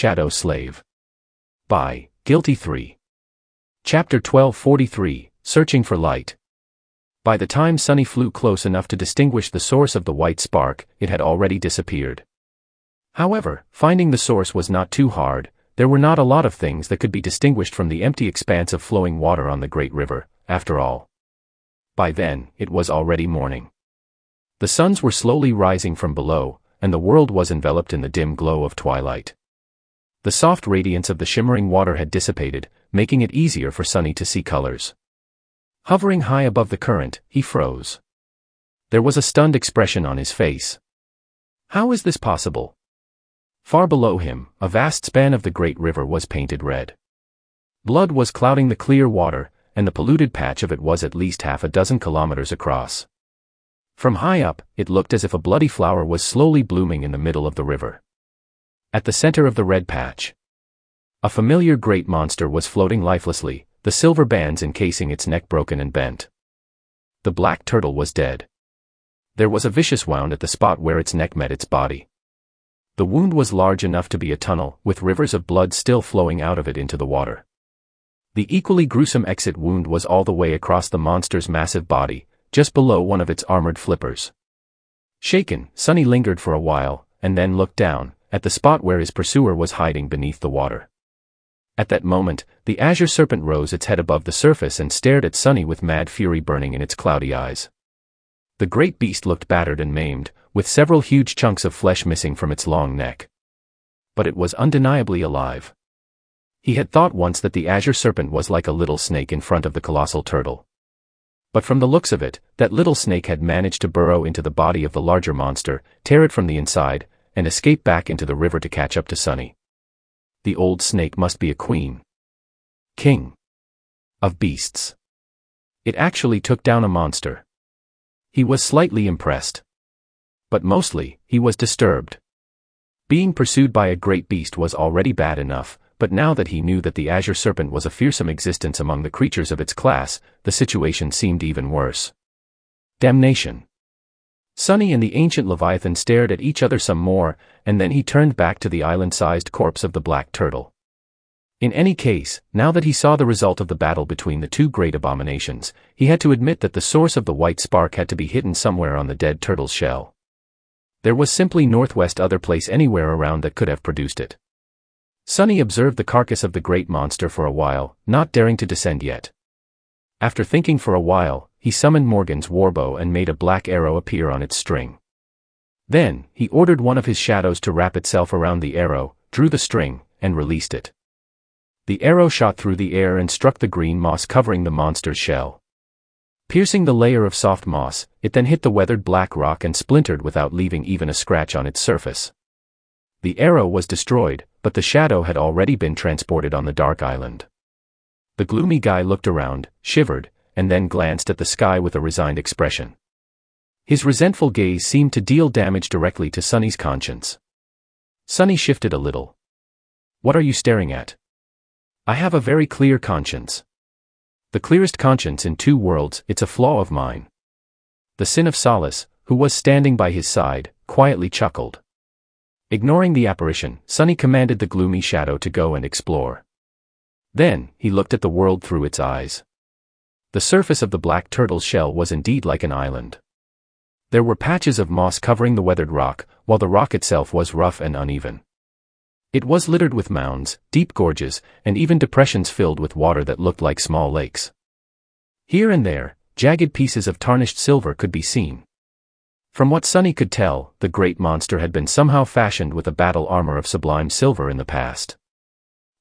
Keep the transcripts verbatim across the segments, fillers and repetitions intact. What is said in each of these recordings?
Shadow Slave. By Guilty three. Chapter twelve forty-three, Searching for Light. By the time Sunny flew close enough to distinguish the source of the white spark, it had already disappeared. However, finding the source was not too hard. There were not a lot of things that could be distinguished from the empty expanse of flowing water on the great river, after all. By then, it was already morning. The suns were slowly rising from below, and the world was enveloped in the dim glow of twilight. The soft radiance of the shimmering water had dissipated, making it easier for Sunny to see colors. Hovering high above the current, he froze. There was a stunned expression on his face. How is this possible? Far below him, a vast span of the great river was painted red. Blood was clouding the clear water, and the polluted patch of it was at least half a dozen kilometers across. From high up, it looked as if a bloody flower was slowly blooming in the middle of the river. At the center of the red patch, a familiar great monster was floating lifelessly, the silver bands encasing its neck broken and bent. The black turtle was dead. There was a vicious wound at the spot where its neck met its body. The wound was large enough to be a tunnel, with rivers of blood still flowing out of it into the water. The equally gruesome exit wound was all the way across the monster's massive body, just below one of its armored flippers. Shaken, Sunny lingered for a while, and then looked down, at the spot where his pursuer was hiding beneath the water. At that moment, the azure serpent rose its head above the surface and stared at Sunny with mad fury burning in its cloudy eyes. The great beast looked battered and maimed, with several huge chunks of flesh missing from its long neck. But it was undeniably alive. He had thought once that the azure serpent was like a little snake in front of the colossal turtle. But from the looks of it, that little snake had managed to burrow into the body of the larger monster, tear it from the inside, and escape back into the river to catch up to Sunny. The old snake must be a queen. King. Of beasts. It actually took down a monster. He was slightly impressed. But mostly, he was disturbed. Being pursued by a great beast was already bad enough, but now that he knew that the azure serpent was a fearsome existence among the creatures of its class, the situation seemed even worse. Damnation. Sunny and the ancient leviathan stared at each other some more, and then he turned back to the island-sized corpse of the black turtle. In any case, now that he saw the result of the battle between the two great abominations, he had to admit that the source of the white spark had to be hidden somewhere on the dead turtle's shell. There was simply northwest other place anywhere around that could have produced it. Sunny observed the carcass of the great monster for a while, not daring to descend yet. After thinking for a while, he summoned Morgan's warbow and made a black arrow appear on its string. Then, he ordered one of his shadows to wrap itself around the arrow, drew the string, and released it. The arrow shot through the air and struck the green moss covering the monster's shell. Piercing the layer of soft moss, it then hit the weathered black rock and splintered without leaving even a scratch on its surface. The arrow was destroyed, but the shadow had already been transported on the dark island. The gloomy guy looked around, shivered, and then glanced at the sky with a resigned expression. His resentful gaze seemed to deal damage directly to Sunny's conscience. Sunny shifted a little. "What are you staring at? I have a very clear conscience. The clearest conscience in two worlds, it's a flaw of mine." The Sin of Solace, who was standing by his side, quietly chuckled. Ignoring the apparition, Sunny commanded the gloomy shadow to go and explore. Then, he looked at the world through its eyes. The surface of the black turtle's shell was indeed like an island. There were patches of moss covering the weathered rock, while the rock itself was rough and uneven. It was littered with mounds, deep gorges, and even depressions filled with water that looked like small lakes. Here and there, jagged pieces of tarnished silver could be seen. From what Sunny could tell, the great monster had been somehow fashioned with a battle armor of sublime silver in the past.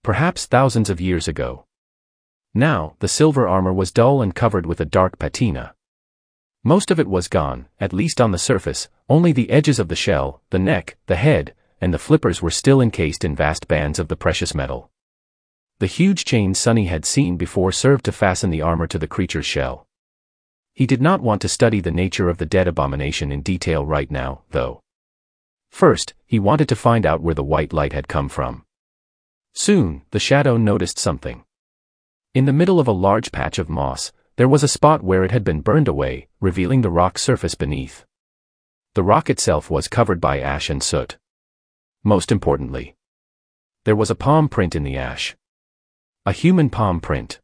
Perhaps thousands of years ago. Now, the silver armor was dull and covered with a dark patina. Most of it was gone, at least on the surface, only the edges of the shell, the neck, the head, and the flippers were still encased in vast bands of the precious metal. The huge chain Sunny had seen before served to fasten the armor to the creature's shell. He did not want to study the nature of the dead abomination in detail right now, though. First, he wanted to find out where the white light had come from. Soon, the shadow noticed something. In the middle of a large patch of moss, there was a spot where it had been burned away, revealing the rock surface beneath. The rock itself was covered by ash and soot. Most importantly, There was a palm print in the ash. A human palm print.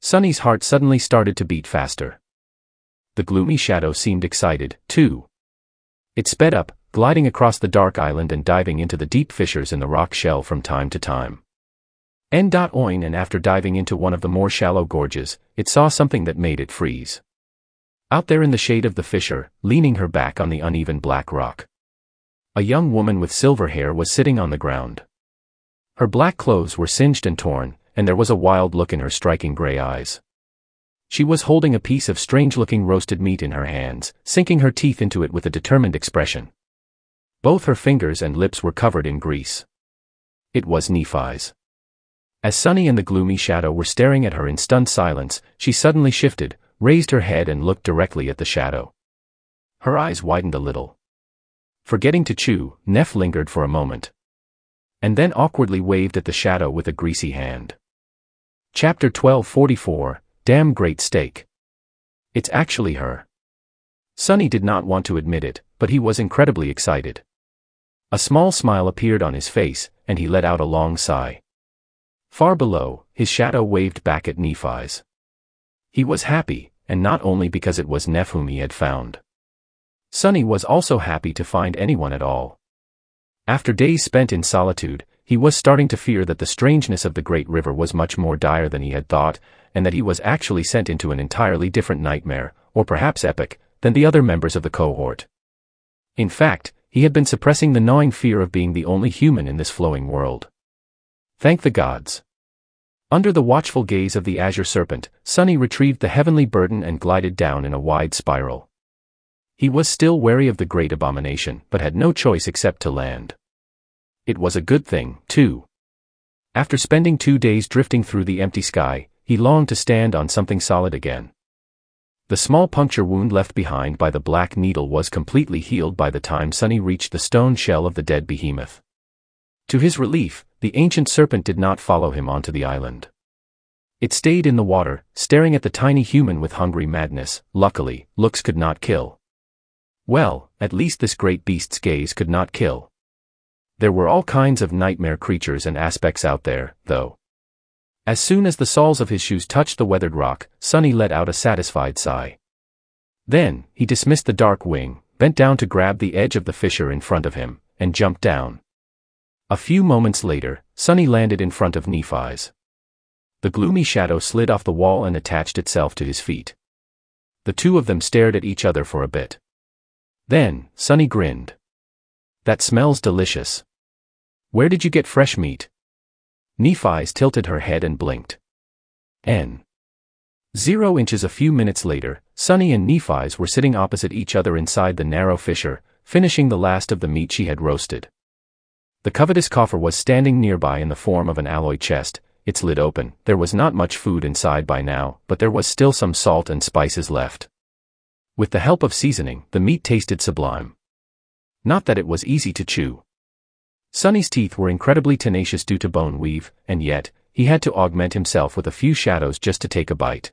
Sunny's heart suddenly started to beat faster. The gloomy shadow seemed excited, too. It sped up, gliding across the dark island and diving into the deep fissures in the rock shell from time to time. Oin and after diving into one of the more shallow gorges, it saw something that made it freeze. Out there in the shade of the fissure, leaning her back on the uneven black rock. A young woman with silver hair was sitting on the ground. Her black clothes were singed and torn, and there was a wild look in her striking gray eyes. She was holding a piece of strange-looking roasted meat in her hands, sinking her teeth into it with a determined expression. Both her fingers and lips were covered in grease. It was Nephis. As Sunny and the gloomy shadow were staring at her in stunned silence, she suddenly shifted, raised her head and looked directly at the shadow. Her eyes widened a little. Forgetting to chew, Neph lingered for a moment. And then awkwardly waved at the shadow with a greasy hand. Chapter twelve forty-four, Damn Great Steak. It's actually her. Sunny did not want to admit it, but he was incredibly excited. A small smile appeared on his face, and he let out a long sigh. Far below, his shadow waved back at Nephis. He was happy, and not only because it was Neph whom he had found. Sunny was also happy to find anyone at all. After days spent in solitude, he was starting to fear that the strangeness of the great river was much more dire than he had thought, and that he was actually sent into an entirely different nightmare, or perhaps epic, than the other members of the cohort. In fact, he had been suppressing the gnawing fear of being the only human in this flowing world. Thank the gods. Under the watchful gaze of the azure serpent, Sunny retrieved the heavenly burden and glided down in a wide spiral. He was still wary of the great abomination, but had no choice except to land. It was a good thing, too. After spending two days drifting through the empty sky, he longed to stand on something solid again. The small puncture wound left behind by the black needle was completely healed by the time Sunny reached the stone shell of the dead behemoth. To his relief, the ancient serpent did not follow him onto the island. It stayed in the water, staring at the tiny human with hungry madness. Luckily, looks could not kill. Well, at least this great beast's gaze could not kill. There were all kinds of nightmare creatures and aspects out there, though. As soon as the soles of his shoes touched the weathered rock, Sunny let out a satisfied sigh. Then, he dismissed the dark wing, bent down to grab the edge of the fissure in front of him, and jumped down. A few moments later, Sunny landed in front of Nephis. The gloomy shadow slid off the wall and attached itself to his feet. The two of them stared at each other for a bit. Then, Sunny grinned. That smells delicious. Where did you get fresh meat? Nephis tilted her head and blinked. N. Zero inches a few minutes later, Sunny and Nephis were sitting opposite each other inside the narrow fissure, finishing the last of the meat she had roasted. The covetous coffer was standing nearby in the form of an alloy chest, its lid open. There was not much food inside by now, but there was still some salt and spices left. With the help of seasoning, the meat tasted sublime. Not that it was easy to chew. Sunny's teeth were incredibly tenacious due to bone weave, and yet, he had to augment himself with a few shadows just to take a bite.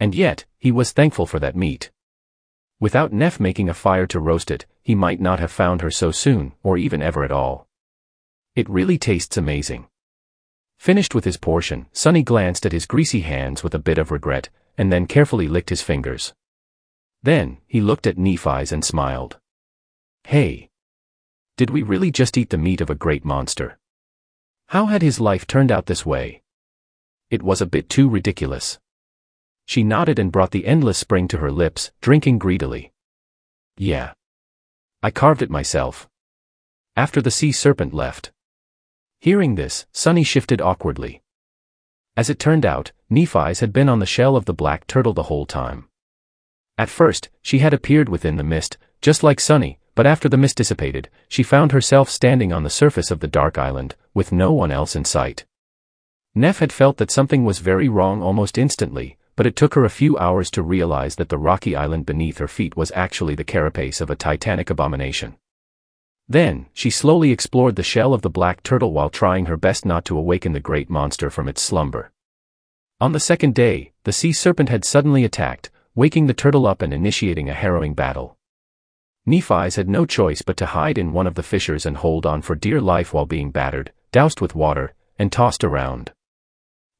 And yet, he was thankful for that meat. Without Neph making a fire to roast it, he might not have found her so soon, or even ever at all. It really tastes amazing. Finished with his portion, Sunny glanced at his greasy hands with a bit of regret, and then carefully licked his fingers. Then, he looked at Nephis and smiled. Hey! Did we really just eat the meat of a great monster? How had his life turned out this way? It was a bit too ridiculous. She nodded and brought the endless spring to her lips, drinking greedily. Yeah. I carved it myself. After the sea serpent left. Hearing this, Sunny shifted awkwardly. As it turned out, Nephis had been on the shell of the black turtle the whole time. At first, she had appeared within the mist, just like Sunny. But after the mist dissipated, she found herself standing on the surface of the dark island, with no one else in sight. Neph had felt that something was very wrong almost instantly, but it took her a few hours to realize that the rocky island beneath her feet was actually the carapace of a titanic abomination. Then, she slowly explored the shell of the black turtle while trying her best not to awaken the great monster from its slumber. On the second day, the sea serpent had suddenly attacked, waking the turtle up and initiating a harrowing battle. Nephis had no choice but to hide in one of the fissures and hold on for dear life while being battered, doused with water, and tossed around.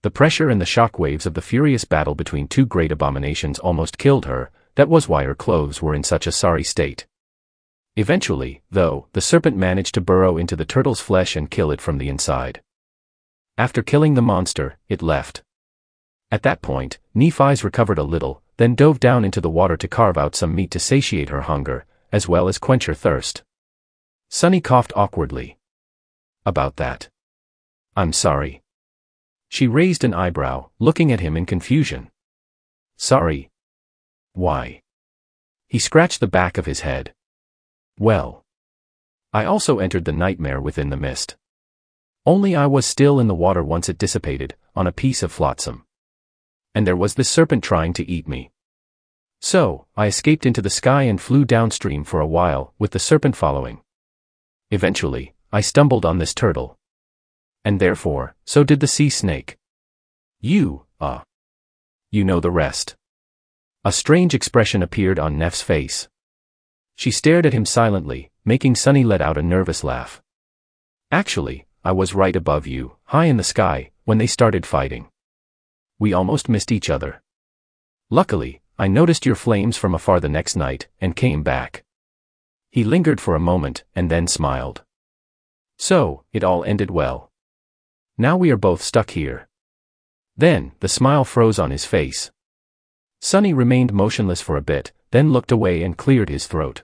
The pressure and the shockwaves of the furious battle between two great abominations almost killed her, that was why her clothes were in such a sorry state. Eventually, though, the serpent managed to burrow into the turtle's flesh and kill it from the inside. After killing the monster, it left. At that point, Nephis recovered a little, then dove down into the water to carve out some meat to satiate her hunger, as well as quench her thirst. Sunny coughed awkwardly. About that. I'm sorry. She raised an eyebrow, looking at him in confusion. Sorry? Why? He scratched the back of his head. Well. I also entered the nightmare within the mist. Only I was still in the water once it dissipated, on a piece of flotsam. And there was this serpent trying to eat me. So, I escaped into the sky and flew downstream for a while, with the serpent following. Eventually, I stumbled on this turtle. And therefore, so did the sea snake. You, ah. Uh, you know the rest. A strange expression appeared on Neph's face. She stared at him silently, making Sunny let out a nervous laugh. Actually, I was right above you, high in the sky, when they started fighting. We almost missed each other. Luckily, I noticed your flames from afar the next night, and came back. He lingered for a moment, and then smiled. So, it all ended well. Now we are both stuck here. Then, the smile froze on his face. Sunny remained motionless for a bit, then looked away and cleared his throat.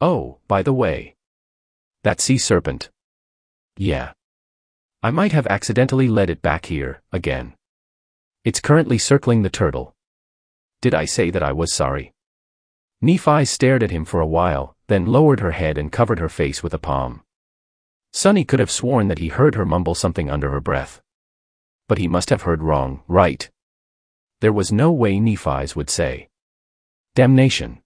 Oh, by the way. That sea serpent. Yeah. I might have accidentally led it back here, again. It's currently circling the turtle. Did I say that I was sorry? Nephis stared at him for a while, then lowered her head and covered her face with a palm. Sunny could have sworn that he heard her mumble something under her breath. But he must have heard wrong, right? There was no way Nephis would say. Damnation.